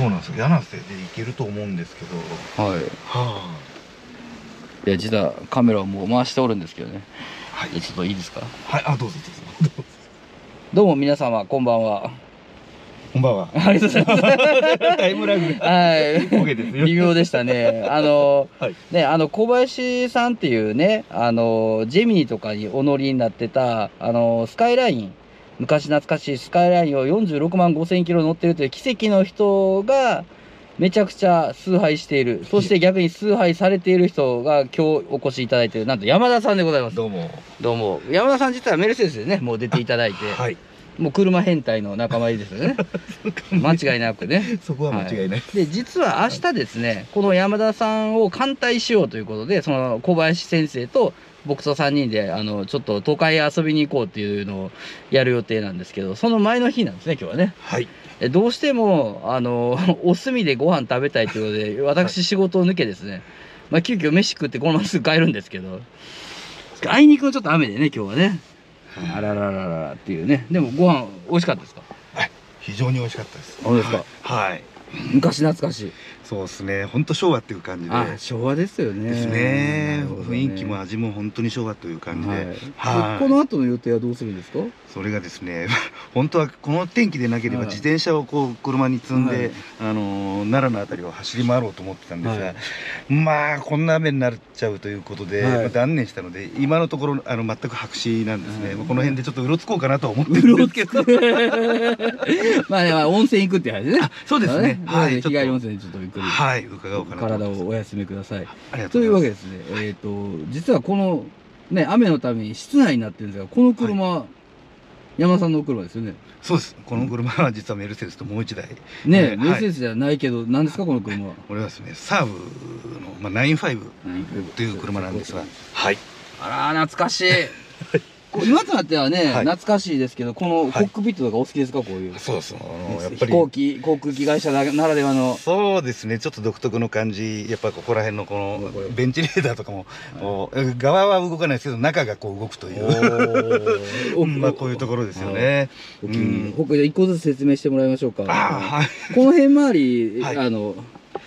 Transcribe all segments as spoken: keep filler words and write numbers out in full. そうなんですよ。柳瀬でいけると思うんですけど、はい、はあ、いや実はカメラをもう回しておるんですけどね、はい、ちょっといいですか。はい、あ、どうぞどうぞどうぞ。どうも皆様こんばんは。こんばんは。ありがとうございます。タイムラグ。はい。微妙でしたね。あの、はい、ね、あの小林さんっていうね、あのジェミニとかにお乗りになってたあのスカイライン、昔懐かしいスカイラインをよんじゅうろくまんごせんキロ乗ってるという奇跡の人がめちゃくちゃ崇拝している。そして逆に崇拝されている人が今日お越しいただいている、なんと山田さんでございます。どうも。どうも。山田さん実はメルセデスでね、もう出ていただいて。はい。もう車変態の仲間入りですよね。間違いなくね。そこは間違いない、はい。で、実は明日ですね、この山田さんを歓待しようということで、その小林先生と僕とさんにんで、あの、ちょっと都会遊びに行こうっていうのをやる予定なんですけど、その前の日なんですね、今日はね。はい。どうしても、あの、お隅でご飯食べたいということで、私仕事を抜けですね、まあ急遽飯食ってこのまますぐ帰るんですけど、あいにくのちょっと雨でね、今日はね。あららららっていうね。でもご飯美味しかったですか。はい、非常に美味しかったです。そうですか。はい。昔懐かしい。そうですね。本当昭和っていう感じで。あ、昭和ですよね。ですね。雰囲気も味も本当に昭和という感じで。はい。この後の予定はどうするんですか。それがですね、本当はこの天気でなければ自転車をこう車に積んで、あの奈良のあたりを走り回ろうと思ってたんですが、まあこんな雨になっちゃうということで断念したので、今のところあの全く白紙なんですね。この辺でちょっとうろつこうかなとは思ってるんですけど、まあ温泉行くって話ね。そうですね。はい。日帰り温泉にちょっとゆっくり。はい。伺おうかなと。体をお休みください。というわけですね。えっと実はこのね雨のために室内になってるんですが、この車。山田さんの車ですよね。そうです。この車は実はメルセデスともう一台。ね、メルセデスじゃないけど、何ですかこの車は。これはですね、サーブのまあナインファイブという車なんですが。はい。あら懐かしい。今となってはね、懐かしいですけど、このコックピットとかお好きですか、こういう。そうそう。やっぱり飛行機航空機会社ならではの。そうですね。ちょっと独特の感じ、やっぱここら辺のこのベンチレーダーとかも側は動かないですけど中がこう動くという。まあこういうところですよね。僕じゃ一個ずつ説明してもらいましょうか。この辺周りあの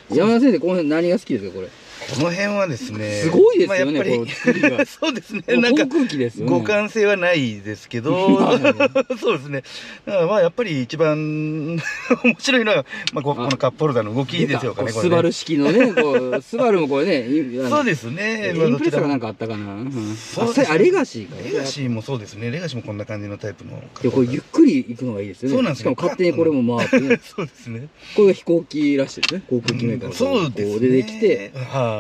山田先生この辺何が好きですかこれ。この辺はですね、すごいですよね。そうですね。なんか互換性はないですけど、そうですね。まあやっぱり一番面白いのはまあこのカップホルダーの動きですよね。スバル式のね、スバルもこれね、そうですね。インプレッサがなんかあったかな。あ、レガシーか。レガシーもそうですね。レガシーもこんな感じのタイプの。これゆっくり行くのがいいですよね。そうなんです。しかも勝手にこれも回って。そうですね。これが飛行機らしいですね。航空機メーカー。そうですね。出てきて。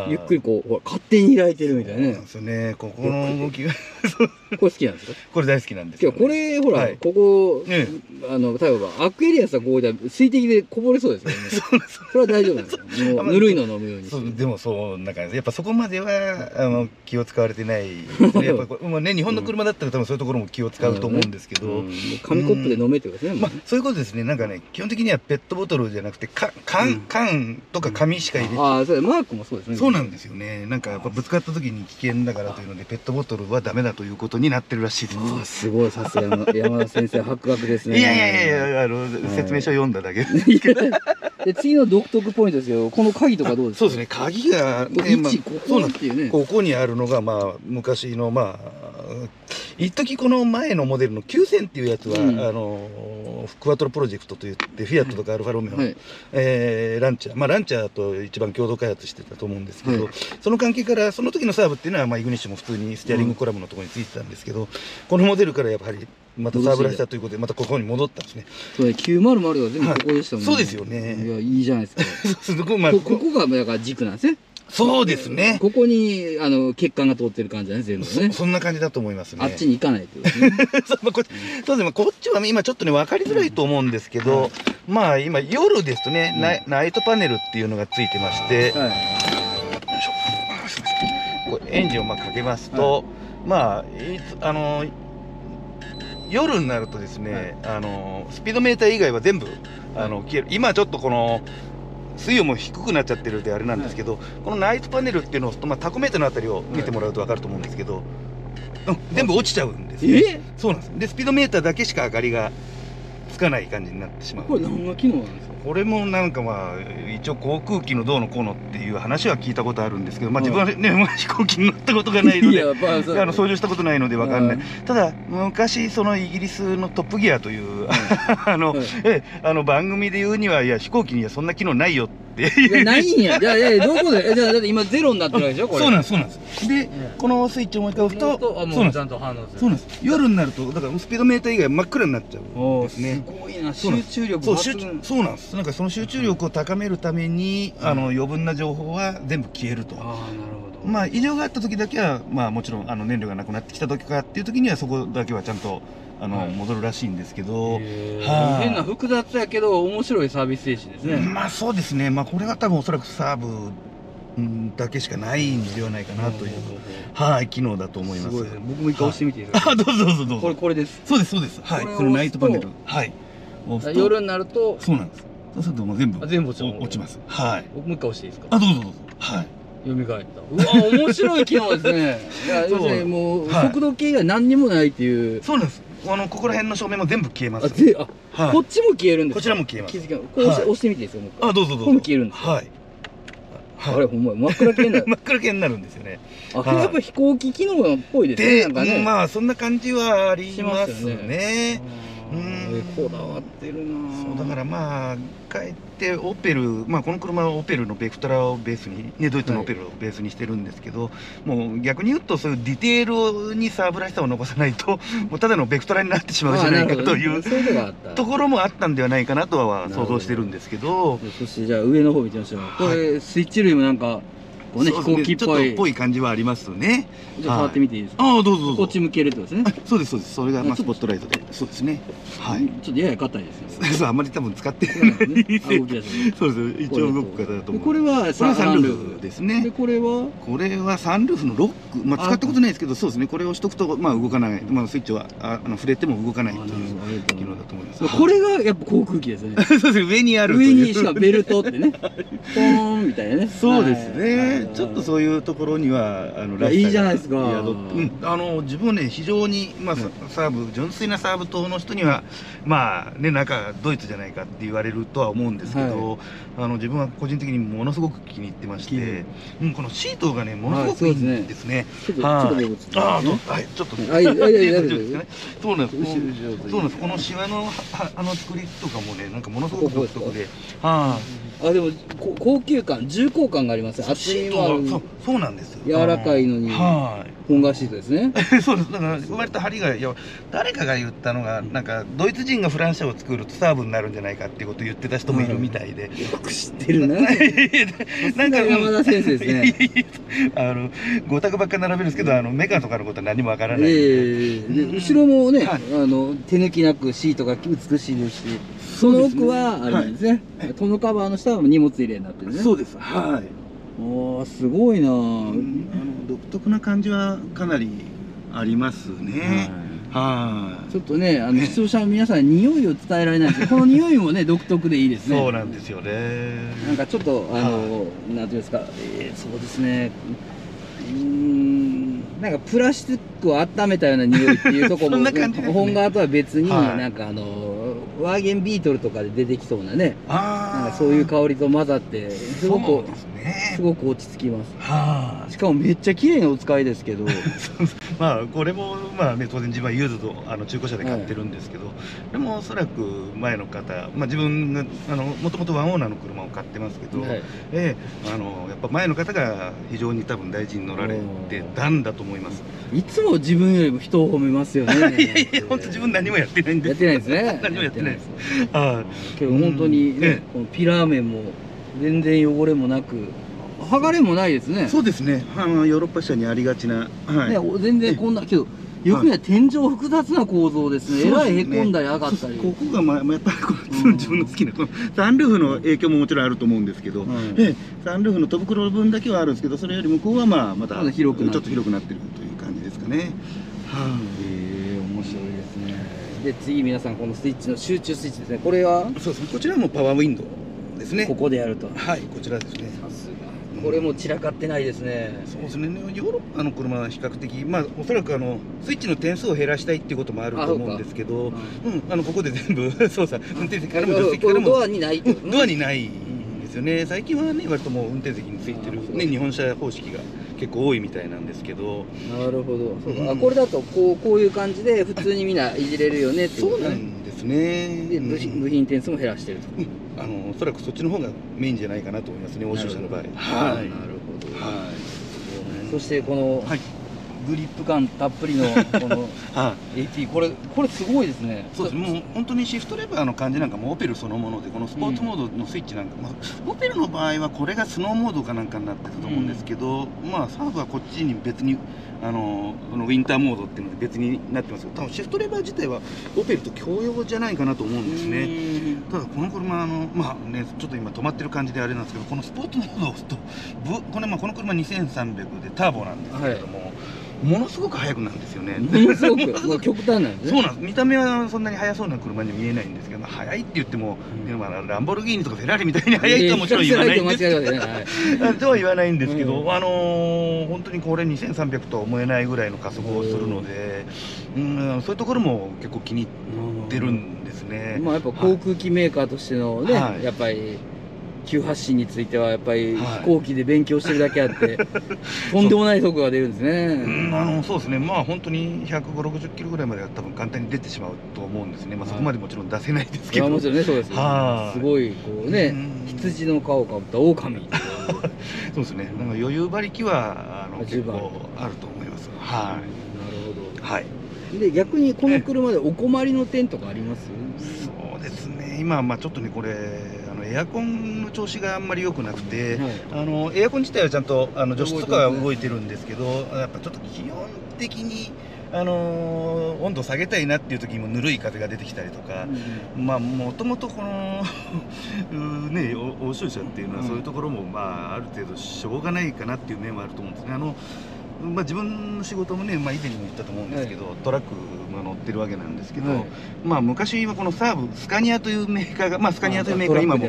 ゆっくりこう勝手に開いてるみたいなね。そうね、ここの動きがこれ好きなんですか？これ大好きなんですよ。これほらここあの例えばアクエリアスはこうじゃ水滴でこぼれそうですよね。それは大丈夫なんですよ。ぬるいの飲むように。でもそうなんかやっぱそこまではあの気を使われてない。やっぱこれまあね日本の車だったら多分そういうところも気を使うと思うんですけど、紙コップで飲めってことですね。まあそういうことですね。なんかね基本的にはペットボトルじゃなくて缶缶とか紙しか入れて。ああ、それマークもそうですね。そうなんですよね。なんかやっぱぶつかった時に危険だからというのでペットボトルはダメだということになってるらしいです。ああ、すごい、さすが山田先生博学ですね。いやいやいやいや、あの、はい、説明書読んだだけですけど。で次の独特ポイントですけど、この鍵とかどうですか。そうですね。鍵が、ね、まあ、ここっていうね。ここにあるのがまあ昔のまあ一時この前のモデルのきゅうせんっていうやつは、うん、あのクワトロプロジェクトといってフィアットとかアルファロメオ、はいえー、ランチャー、まあランチャーと一番共同開発してたと思うんです。ですけど、はい、その関係からその時のサーブっていうのは、まあ、イグニッシュも普通にステアリングコラムのところについてたんですけど、うん、このモデルからやっぱりまたサーブらしたということでまたここに戻ったんですね。そうね、きゅうまるまるが全部ここでしたもんね。はい、そうですよね。いやいいじゃないですか。ここがだから軸なんですね。そうですね。ここにあの血管が通ってる感じだね、全部ね。そんな感じだと思いますね。あっちに行かないというね。そうですね。こっちは今ちょっとね分かりづらいと思うんですけど、まあ今夜ですとねナイトパネルっていうのがついてまして。エンジンをまあかけますと、はい、まあいつあの夜になるとですね、はい、あのスピードメーター以外は全部あの消える。今ちょっとこの水温も低くなっちゃってるんであれなんですけど、はい、このナイトパネルっていうのを、まあ、タコメーターのあたりを見てもらうと分かると思うんですけど、はい、全部落ちちゃうんですね。え？そうなんです。でスピードメーターだけしか明かりがつかない感じになってしまう。これ何が機能なんですか？これもなんかまあ一応航空機のどうのこうのっていう話は聞いたことあるんですけど、まあ、自分はね、うん、飛行機に乗ったことがないのであの操縦したことないので分かんない、うん、ただ昔そのイギリスの「トップギア」というあの、うん、えあの番組で言うには、いや飛行機にはそんな機能ないよって。ないんや。じゃあ、え、どういうことで、じゃあ、だって今ゼロになってるでしょ、これ。そうなんです、そうなんです。で、このスイッチをもう一回押すと、あ、もうちゃんと反応する。そうなんです。夜になると、だからスピードメーター以外真っ暗になっちゃうんですね。すごいな、集中力。そう、集中。そうなんです。なんかその集中力を高めるために、あの余分な情報は全部消えると。ああ、なるほど。まあ異常があった時だけは、まあもちろん、あの燃料がなくなってきた時かっていう時には、そこだけはちゃんと。あの、はい、戻るらしいんですけど、変な複雑やけど面白いサービス精神ですね。まあそうですね、まあ、これは多分おそらくサーブだけしかないんではないかなという、はい、機能だと思います。すごいですね。僕も一回押してみていいですか。あ、どうぞどうぞどうぞ。これこれです。そうですそうです。はい。このナイトパネル。はい。夜になると。そうなんです。そうするともう全部全部落ちます。はい。僕もう一回押していいですか。あ、どうぞどうぞ。はい。蘇った。うわ、面白い機能ですね。いや、要するにもう速度計が何にもないっていう。そうなんです。あのここら辺の照明も全部消えます。あ、こっちも消えるんです。こちらも消えます。これ押してみていいですか。あ、どうぞどうぞ。これ消えるんです。はい。あれほんま真っ暗系になる。真っ暗系になるんですよね。あ、やっぱ飛行機機能っぽいですね。で、まあそんな感じはありますね。うん。こだわってるな。そうだからまあかえってオペル、まあこの車はオペルのベクトラをベースにね、ドイツのオペルをベースにしてるんですけど、もう逆に言うとそういうディテールにサーブらしさを残さないと、もうただのベクトラになってしまうじゃないかというところもあったんではないかなとは想像してるんですけど。そしてじゃあ上の方見てみましょう。これスイッチ類もなんかこうね、飛行機っぽいっぽい感じはありますね。じゃあ触ってみていいですか。ああ、どうぞ。こっち向けるってことですね。そうですそうです。それがまあスポットライトで、そうですね。はい。ちょっとやや硬いですね。そう、あまり多分使ってないですね。そうです、一応動く方だと思う。これはサンルーフですね。これはこれはサンルーフのロック、まあ使ったことないですけど、そうですね、これを押しとくとまあ動かない、まあスイッチはあの触れても動かないという機能だと思います。これがやっぱ航空機ですね。そうですね、上にある、上にしかベルトってね、ポーンみたいなね。そうですね、ちょっとそういうところにはあのらしさが、いいじゃないですか。うん、あの自分はね、非常にまあサーブ、純粋なサーブ等の人にはまあね、なんかドイツじゃないかって言われるとは思うんですけど、はい、あの自分は個人的にものすごく気に入ってまして、うん、このシートがねものすごくいいんですね。はい、ちょっと大丈夫ですかね。そうなんです、そうなんです。このシワのあの作りとかもね、なんかものすごく独特で、ああ、でも高級感、重厚感がありますね。厚みもある。そうなんですよ。柔らかいのに。はい、本革シートですね。そうです。だから割と針が、いや、誰かが言ったのが、なんかドイツ人がフランス車を作るとサーブになるんじゃないかっていうことを言ってた人もいるみたいで。よく知ってるな。なんか山田先生ですね。あのご択ばっか並べるんですけど、あのメカとかのことは何もわからない。後ろもね、あの手抜きなくシートが美しいですし、その奥はあれですね。トノカバーの下は荷物入れになってるね。そうです。はい。おー、すごいな。あの独特な感じはかなりありますね。はい。ちょっとね、あの視聴者の皆さんに匂いを伝えられないんですけど、この匂いもね独特でいいですね。そうなんですよね。なんかちょっとあのなんていうんですか、えー、そうですね。うーん、なんかプラスチックを温めたような匂いっていうところも、本革とは別に、はい、なんかあの。ワーゲンビートルとかで出てきそうなね、なんかそういう香りと混ざってすごく、ね、すごく落ち着きます。はあ、しかもめっちゃ綺麗なお使いですけどまあこれもまあね、当然自分はユーズド、あの中古車で買ってるんですけど、はい、でもおそらく前の方、まあ、自分があのもともとワンオーナーの車を買ってますけど、はい、えー、あのやっぱ前の方が非常に多分大事に乗られてたんだと思います。いつも自分よりも人を褒めますよね。いやいや、本当自分何もやってないんで、やってないですね。何もやってないです。ああ、けど本当にね、このピラー面も全然汚れもなく、剥がれもないですね。そうですね。あのヨーロッパ車にありがちな、はい、全然こんなけど、よくね、天井複雑な構造ですね。えらいへこんだり上がったり、ここがまあやっぱりこの自分の好きなこのサンルーフの影響ももちろんあると思うんですけど、えサンルーフの戸袋分だけはあるんですけど、それよりもここはまあまたちょっと広くなってるという感じですかね。はい、ええ、面白いですね。で次皆さん、このスイッチの集中スイッチですね。これはそうですね、こちらもパワーウィンドウですね。ここでやると、はい、こちらですね。さすがこれも散らかってないですね。そうですね、ヨーロッパの車は比較的、まあ、おそらくあのスイッチの点数を減らしたいっていうこともあると思うんですけど、うん、あのここで全部操作、運転席からも助手席からもドアにない、うん、ドアにないんですよね。最近はね、割ともう運転席についてる、ね、日本車方式が結構多いみたいなんですけど。なるほど、そうか、うん、あ、これだとこう、こういう感じで普通にみんないじれるよねっていうことね。そうなんですね。で、部品、部品点数も減らしてると。うん、あのおそらくそっちの方がメインじゃないかなと思いますね、欧州車の場合。はい、なるほど。はい、そしてこのグリップ感たっぷりのこの エーティー、 これこれすごいですね。そうです、もう本当にシフトレバーの感じなんかもオペルそのもので、このスポーツモードのスイッチなんか、オペルの場合はこれがスノーモードかなんかになってたと思うんですけど、まあサーフはこっちに別にあのウィンターモードっていうので別になってますけど、多分シフトレバー自体はオペルと共用じゃないかなと思うんですね。ただこの車あの、まあね、ちょっと今止まってる感じであれなんですけど、このスポーツモードを押すとこれ、まあ、この車にせんさんびゃくでターボなんですけれども、はい、ものすごく速くなるんですよね。ものすごく極端なんですね。そうなんです。見た目はそんなに速そうな車には見えないんですけど、まあ、速いって言っても、うん、まあ、ランボルギーニとかフェラーリみたいに速いとはもちろん言わないんですけど、とは言わないんですけど、うん、あのー、本当にこれにせんさんびゃくとは思えないぐらいの加速をするので、うん、そういうところも結構気に入ってるんですね。まあやっぱ航空機メーカーとしてのね、はい、やっぱり急発進についてはやっぱり飛行機で勉強してるだけあって、はい、とんでもない速度が出るんですね。うん、あのそうですね、まあ本当にひゃくごじゅう、ろくじゅっキロぐらいまでは多分簡単に出てしまうと思うんですね。まあそこまでもちろん出せないですけど、もちろんね、そうですよね。すごいこうね、羊の皮をかぶった狼。そうですね、なんか余裕馬力はあの結構あると思います。はい、なるほど。はい、で逆にこの車でお困りの点とかあります？そうですね、今まあちょっとね、これエアコンの調子があんまり良くなくて、はい、あのエアコン自体はちゃんとあの除湿とかは動いてるんですけど、やっぱちょっと気温的にあの温度下げたいなっていう時にもぬるい風が出てきたりとか、うん、まあもともとこのね、欧州車っていうのはそういうところも、うん、まあある程度しょうがないかなっていう面はあると思うんですね。あのまあ自分の仕事もね、まあ、以前にも言ったと思うんですけど、はい、トラックが乗ってるわけなんですけど、はい、まあ昔はこのサーブスカニアというメーカーが、まあ、スカニアというメーカーが今も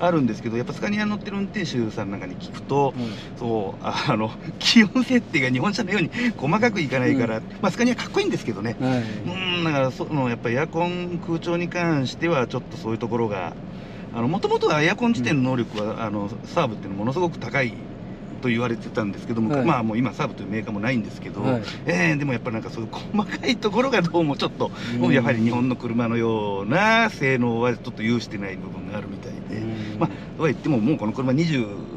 あるんですけど、やっぱスカニアに乗ってる運転手さんなんかに聞くと、うん、そうあの気温設定が日本車のように細かくいかないから、うん、まあスカニアかっこいいんですけどね、はい、うん、だからそのやっぱエアコン空調に関してはちょっとそういうところが、もともとはエアコン自体の能力は、うん、あのサーブっていうのものすごく高いと言われてたんですけども、はい、まあもう今サーブというメーカーもないんですけど、はい、えー、でもやっぱりなんかそういう細かいところがどうもちょっと、うん、やはり日本の車のような性能はちょっと有してない部分があるみたいで、うん、まあとはいってももうこの車にじゅう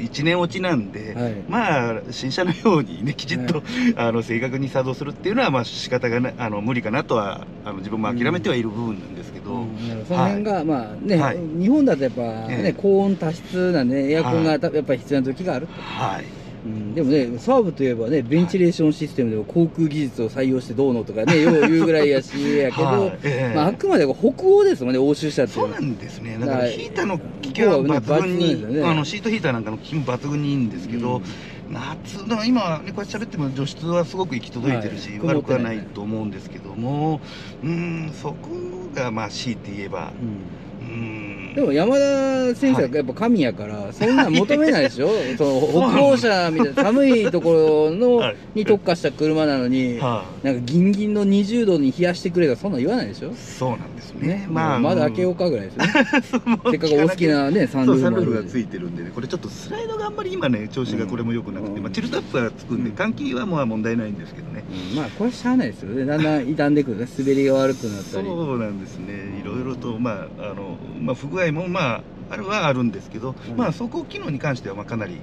いちねん落ちなんで、はい、まあ新車のようにねきちっと、はい、あの正確に作動するっていうのはまあ仕方がない、あの無理かなとはあの自分も諦めてはいる部分なんですけど、その辺がまあね、はい、日本だとやっぱね、えー、高温多湿なんでエアコンがやっぱり必要な時があると。はい、うん、でもね、サーブといえばね、ベンチレーションシステムでも航空技術を採用してどうのとかね、よう言うぐらいやしやけど、はい、えー、まあ、あくまで北欧ですもんね、欧州車っていうのは。そうなんですね、だからヒーターの効きは抜群に、ね、あのシートヒーターなんかの効きも抜群にいいんですけど、うん、夏の今、ね、こうやって喋っても除湿はすごく行き届いてるし、はい、悪くはないと思うんですけども、うん、そこがまあ強いて言えば。うんうん、でも山田先生はやっぱ神やから、はい、そんなん求めないでしょ。その北欧車みたいな寒いところの、はい、に特化した車なのに、はい、なんかギンギンのにじゅうどに冷やしてくれたらそんなん言わないでしょ。そうなんですね。ね、まあまだ開けようかぐらいですね。せっかくお好きなねサンルーフがついてるんでね、これちょっとスライドがあんまり今ね調子がこれも良くなくて、うん、まあチルタップはつくんで、うん、換気はもう問題ないんですけどね。うん、まあこれしゃあないですよね。だんだん傷んでくるね、滑りが悪くなったり。そうなんですね。いろいろとまああのまあ不具合もまああるはあるんですけど、うん、まあ走行機能に関してはまあかなり、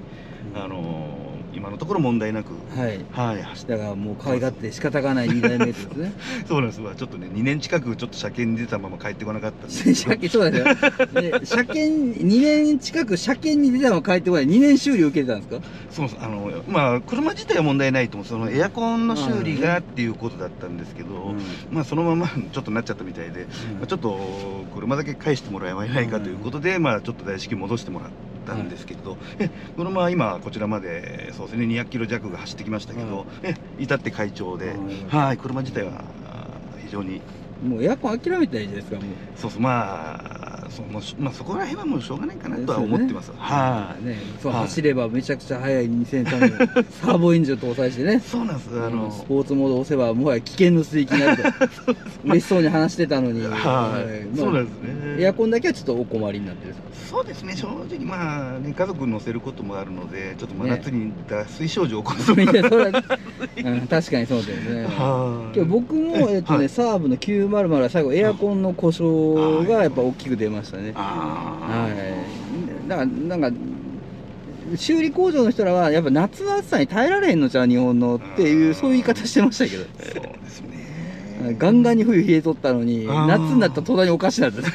うん、あのー、今のところ問題なく、はい、はい、走ったがもう可愛がって仕方がないにだいめですね。そうなんです。まあちょっとねにねん近くちょっと車検に出たまま帰ってこなかったんです。車検、そうですよ。で車検にねん近く車検に出たまま帰ってこない。にねん修理受けてたんですか。そうです。あのまあ車自体は問題ないと思う。そのエアコンの修理がっていうことだったんですけど、うん、まあそのままちょっとなっちゃったみたいで、うん、まあちょっと。車だけ返してもらえないかということで、うん、まあちょっと大至急戻してもらったんですけど、うん、車は今こちらまでそうですねにひゃくキロ弱が走ってきましたけど、うん、至って快調で、うん、はい、車自体は非常にもうエアコン諦めたらいいじゃないですか。もうそうそう、まあそ, もうまあ、そこら辺はもうしょうがないかなとは思ってます。走ればめちゃくちゃ速いにせんさんのサーボエンジンを搭載してね、そうなんです、あのスポーツモードを押せばもはや危険の水域になると嬉しそうに話してたのに、エアコンだけはちょっとお困りになってる。そうですね、正直、まあね、家族乗せることもあるので、ちょっと真夏に脱水症状を起こすみたいな、確かにそうだよね。今日僕も、えっとね、サーブのきゅうひゃくは最後、エアコンの故障がやっぱ大きく出ましたね。はい、だからなんか修理工場の人らはやっぱ夏の暑さに耐えられへんのじゃん日本のっていう、そういう言い方してましたけど。そうですね、ガンガンに冬冷えとったのに、夏になったら途端におかしなった涼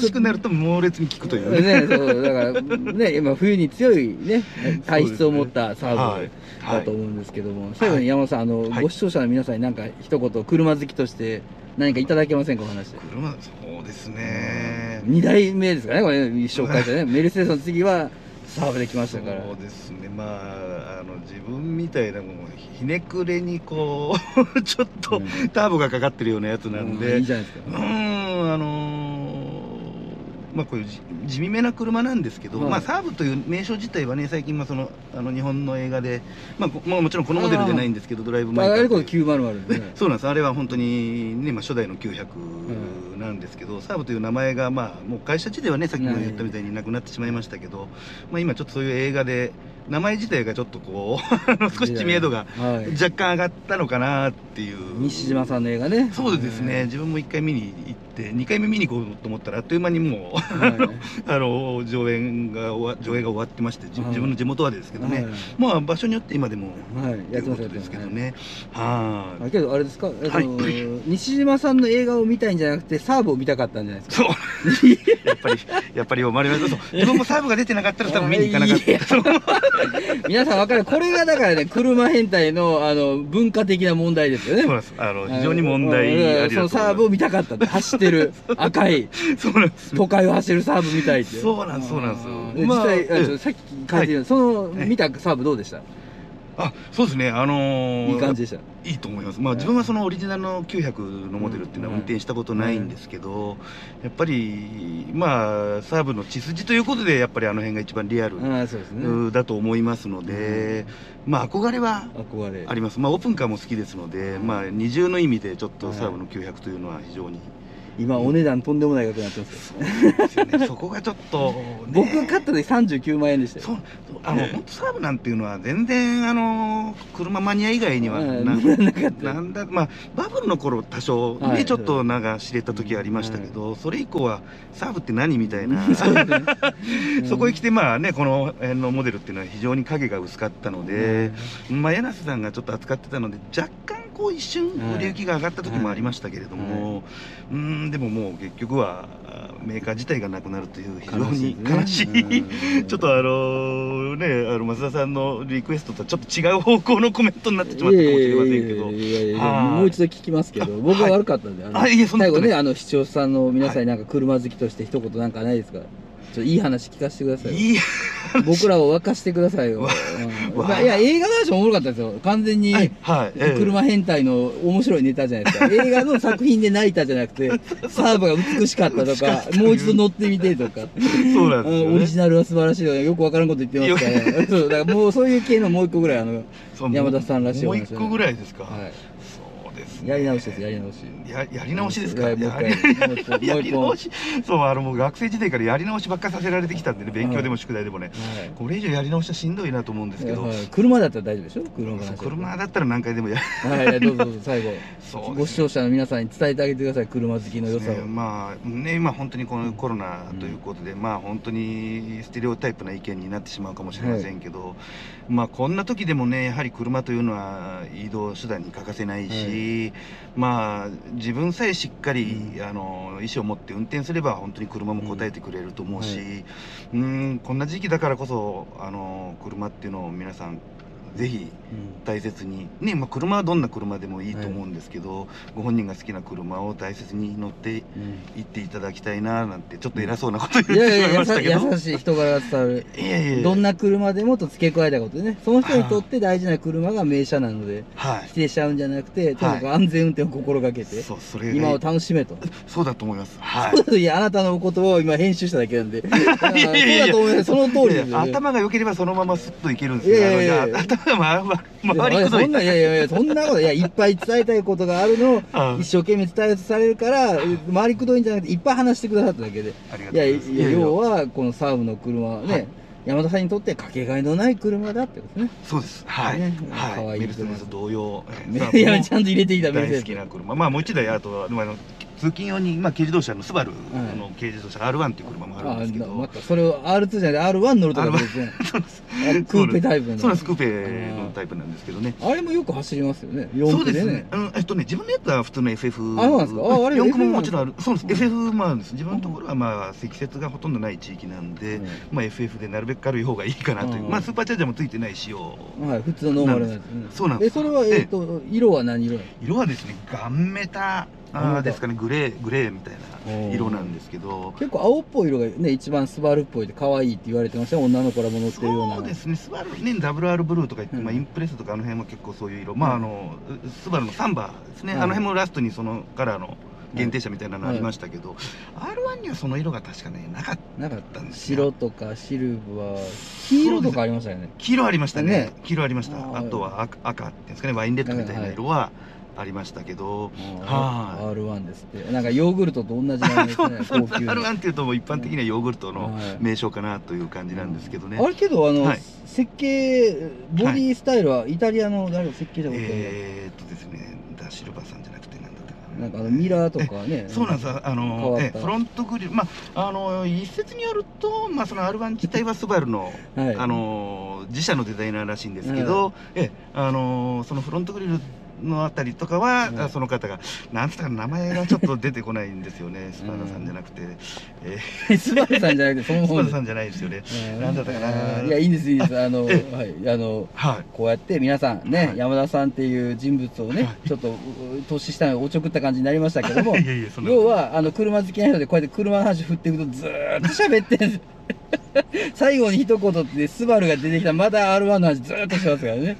しくなると猛烈に効くというね。そうだからね、今冬に強いね体質を持ったサーブだと思うんですけども、最後に山本さん、あのご視聴者の皆さんに何か一言、車好きとして何かいただけませんか、お話。車、そうですね、にだいめですかね、これ紹介でね、メルセデスの次はサーブできましたから。そうですね、まあ、あの自分みたいなものひねくれにこうちょっとターボがかかってるようなやつなんで、うん、いいじゃないですか。うん、あのまあこういう地味めな車なんですけど、はい、まあサーブという名称自体はね、最近まあそのあの日本の映画で、まあ、まあもちろんこのモデルじゃないんですけど、ドライブマイカー、あれこそきゅうひゃくですね。そうなんです、あれは本当にね、まあ初代のきゅうひゃくなんですけど、はい、サーブという名前がまあもう会社自体はね、さっきも言ったみたいになくなってしまいましたけど、はい、まあ今ちょっとそういう映画で名前自体がちょっとこう少し知名度が若干上がったのかなっていう、西島さんの映画ね。そうですね、自分もいっかい見に行ってにかいめ見に行こうと思ったらあっという間にもう、はい、あの上演が上映が終わってまして、はい、自分の地元はですけどね、はい、まあ場所によって今でもやってますですけどね。はい、けどあれですか、西島さんの映画を見たいんじゃなくてサーブを見たかったんじゃないですか。そうやっぱりやっぱり生まれました。自分もサーブが出てなかったら多分見に行かなかった皆さん分かる、これがだからね、車変態のあの文化的な問題ですよね。そうなんです、あの非常に問題あり、そのサーブを見たかったんで、走ってる赤い都会を走るサーブみたいって。そうなんです、そうなんです。実際さっき感じる、その見たサーブどうでした？あ、そうですね、あのー、いい感じでした、いいと思います。まあ自分はそのオリジナルのきゅうひゃくのモデルっていうのは運転したことないんですけど、やっぱりまあサーブの血筋ということで、やっぱりあの辺が一番リアルだと思いますので、まあ憧れはあります。まあオープンカーも好きですので、まあ二重の意味でちょっとサーブのきゅうひゃくというのは非常に今お値段とんでもない額になってますけど、そこがちょっと、僕が買ったでさんじゅうきゅうまんえんでしたよ。そう、あの本当サーブなんていうのは全然あの車マニア以外にはなんだ、まあバブルの頃多少ねちょっとなんか知れた時ありましたけど、それ以降はサーブって何みたいな、そこへ来てまあね、この辺のモデルっていうのは非常に影が薄かったので、まあ柳瀬さんがちょっと扱ってたので若干こう一瞬売れ行きが上がった時もありましたけれども、うん、でももう結局はメーカー自体がなくなるという非常に悲しい、ちょっとあのね、あの増田さんのリクエストとはちょっと違う方向のコメントになってしまったかもしれませんけど、もう一度聞きますけど、僕は悪かったんで、最後ね、あの視聴者さんの皆さんになんか車好きとして一言なんかないですか？ちょっといい話聞かせてください。いい話、僕らを沸かしてくださいよ。いや、映画の話もおもろかったですよ。完全に車変態の面白いネタじゃないですか。映画の作品で泣いたじゃなくて、サーブが美しかったとか、もう一度乗ってみてとか、そうなんですよね、オリジナルは素晴らしいよ、よくわからんこと言ってますからね。そうだからもうそういう系のもう一個ぐらい、あの山田さんらしいお話、ね、もう一個ぐらいですか。はい、やり直しです、やり直し。や、やり直しですか。やり直し。そう、あの、もう学生時代からやり直しばっかさせられてきたんでね、勉強でも宿題でもね。これ以上やり直しはしんどいなと思うんですけど。車だったら大丈夫でしょ。車。車だったら何回でもや。はい、どうぞどうぞ、最後。そう。ご視聴者の皆さんに伝えてあげてください、車好きの良さを。まあ、ね、今本当にこのコロナということで、まあ、本当にステレオタイプな意見になってしまうかもしれませんけど。まあ、こんな時でもね、やはり車というのは移動手段に欠かせないし。まあ自分さえしっかり、うん、あの意思を持って運転すれば本当に車も応えてくれると思うし、うん、はい、うん、こんな時期だからこそあの車っていうのを皆さんぜひ大切に、ねまあ、車はどんな車でもいいと思うんですけど、はい、ご本人が好きな車を大切に乗っていっていただきたいななんて、ちょっと偉そうなこと言ってしまいましたけど、優しい人柄が伝わるいやいやどんな車でもと付け加えたことでね、その人にとって大事な車が名車なので、はい、否定しちゃうんじゃなくて、とにかく安全運転を心がけて、はい、今を楽しめと。そうだと思います、はい、そうだと。いや、あなたのお言葉を今編集しただけなんで、そうだと思います。その通りですよね。頭が良ければそのまますっといけるんですけど、頭が回る。いやいやいや、そんなこといやいっぱい伝えたいことがあるのを一生懸命伝えようとされるから回りくどいんじゃなくていっぱい話してくださっただけで、いやいや要はこのサーブの車はね、山田さんにとってかけがえのない車だってことね。そうです。はい。はい。メルセデス同様。いやちゃんと入れていたメルセデス。大好きな車。まあもう一台あとは。通勤用に、まあ、軽自動車のスバルの軽自動車 アールワン っていう車もあるんですけど、またそれを アールツー じゃなくて アールワン 乗るとかですね。そうです。クーペタイプの。そうです、クーペのタイプなんですけどね。あれもよく走りますよね。そうですね。えっとね、自分のやつは普通の エフエフ。あ、そうなんですか。あ、あれよくももちろんある。そうです。エフエフ もあるんです。自分のところはまあ積雪がほとんどない地域なんで、まあ エフエフ でなるべく軽い方がいいかなという。まあスーパーチャージャーもついてない仕様。はい、普通のノーマルなんです。そうなんです。え、それはえっと色は何色？色はですね、ガンメタ。あですかね、グレーグレーみたいな色なんですけど、結構青っぽい色がね一番スバルっぽいで可愛いって言われてましたね。女の子らも乗ってるような。そうですね、スバルね、ダブル R ブルーとか言って、うん、まあインプレッサとかあの辺も結構そういう色、まああのスバルのサンバですね、うん、あの辺もラストにそのカラーの限定車みたいなのありましたけど、うんうん、アールワン にはその色が確かねなかったんですよ。白とかシルバー、黄色とかありましたよね。黄色ありましたね。ね、黄色ありました。あとは 赤, 赤っていうんですかね、ワインレッドみたいな色は、はい、ありましたけど、アールワン ですって、なんかヨーグルトと同じなんですね。アールワン っていうともう一般的にはヨーグルトの名称かなという感じなんですけどね。あれけどあの設計ボディスタイルはイタリアの誰の設計じゃなくて、えっとですね、ダシルバさんじゃなくてなんだったかな。なんかあのミラーとかね。そうなんです。あのフロントグリル、まああの一説によるとまあその アールワン 自体はスバルのあの自社のデザイナーらしいんですけど、えあのそのフロントグリルのあたりとかは、うん、その方がなんつったか名前がちょっと出てこないんですよね。スバルさんじゃなくて、えー、スバルさんじゃなくてそのスバルさんじゃないですよね。なんだったかな。いやいいんです、いいです。あのはいあの、はい、こうやって皆さんね、はい、山田さんっていう人物をね、はい、ちょっと年下のおちょくった感じになりましたけども要はあの車好きな人でこうやって車の話振っていくとずーっと喋ってるんです。最後に一言ってスバルが出てきたらまだ アールワン の話ずーっとしてますからね。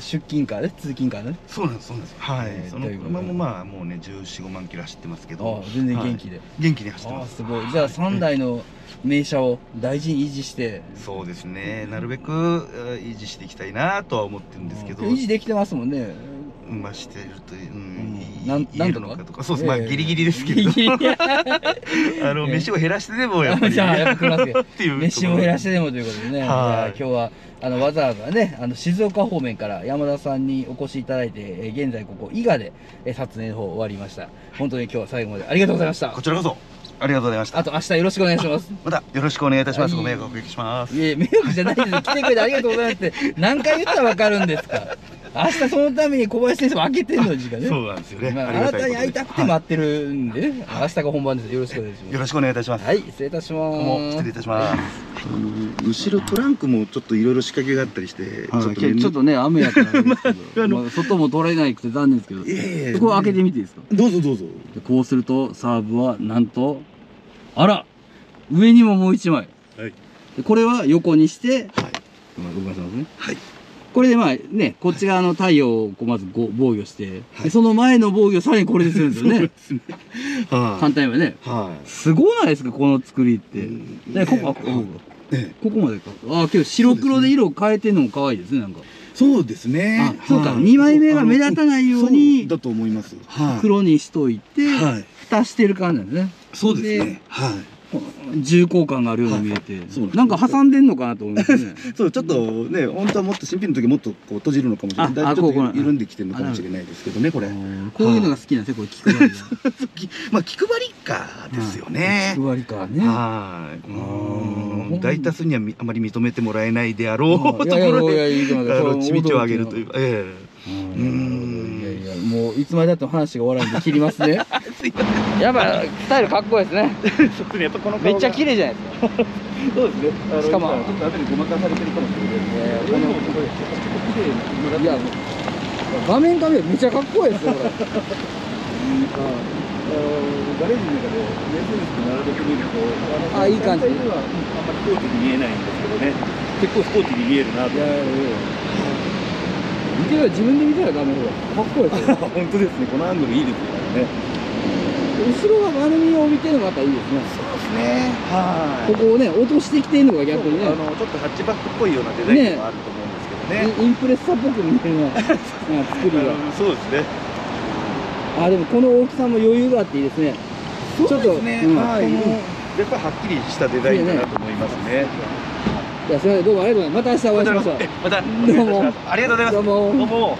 出勤かね、通勤かね。そうなんです、そうなんです。はい。その車もまあもうねじゅうよん、ごまんキロ走ってますけど、全然元気で元気に走ってます。すごい。じゃあさんだいの名車を大事に維持して、そうですね、なるべく維持していきたいなとは思ってるんですけど、維持できてますもんね。まあしてるといいのかとか、そうです、まあギリギリですけど、あの飯を減らしてでもやっぱり飯を減らしてでもということでね、今日はあのわざわざね、あの静岡方面から山田さんにお越しいただいて、現在ここ伊賀で撮影の方終わりました。本当に今日は最後までありがとうございました。こちらこそありがとうございました。あと明日よろしくお願いします。またよろしくお願いいたします。ご迷惑をおかけします。いえ、迷惑じゃないです。来てくれてありがとうございますって何回言ったらわかるんですか。明日そのために小林先生も開けてんの時間ね。そうなんですよね。あなたに会いたくて待ってるんでね。明日が本番です。よろしくお願いします。よろしくお願いいたします。はい、失礼いたします。もう失礼いたします。後ろトランクもちょっといろいろ仕掛けがあったりして、ちょっとね雨やからですけど、外も取れないくて残念ですけど、ええ、ここ開けてみていいですか。どうぞどうぞ。こうするとサーブはなんと、あら、上にももう一枚。はい。これは横にして、はい。ごめんなさいね。はい。これでまあね、こっち側の太陽をこうまずご防御して、はい、その前の防御をさらにこれでするんですよね。反対はね。はい、すごないですか、この作りって。ね、ここ、ここまでか。ああ、けど白黒で色を変えてるのも可愛いですね、なんか。そうですね。あ、そうか、にまいめが目立たないように、だと思います。黒にしといて、蓋してる感じなんですね。そうですね。はい。重厚感があるように見えて、なんか挟んでんのかなと思いますね。そう、ちょっとね、本当はもっと新品の時もっとこう閉じるのかもしれない。だいぶちょっと緩んできてるのかもしれないですけどね、これ。こういうのが好きなんですよ、これ気配り。まあ気配りかですよね。気配りかね。はい。大多数にはあまり認めてもらえないであろうところで、ちびちを上げるという。ええ。うん。いやいや、もういつまでだと話が終わらないんで切りますね。すいません。やっぱスタイルかっこいいですね。そうですね、やっぱこのめっちゃ綺麗じゃないですか。そうですね。しかもちょっと後にごまかされてるかもしれないですね。いや画面から見るとめっちゃかっこいいですよこれ。ガレージの中で目印と並べてみると、ああいい感じ。あんまりスポーティーに見えないんですけどね。結構スポーティーに見えるなと。見てる自分で見たら画面がかっこいいですよ。本当ですね。このアングルいいですよね。後ろが丸みを帯びてるのがまたいいですね。そうですね。はい。ここをね落としてきてるのが逆にね。あのちょっとハッチバックっぽいようなデザインもあると思うんですけどね。インプレッサーっぽく見えるな。作りが。そうですね。あでもこの大きさも余裕があっていいですね。そうですね。はい。やっぱりはっきりしたデザインだなと思いますね。いやすみません、どうもありがとうございます。また明日お会いしましょう。また。どうもありがとうございます。どうも。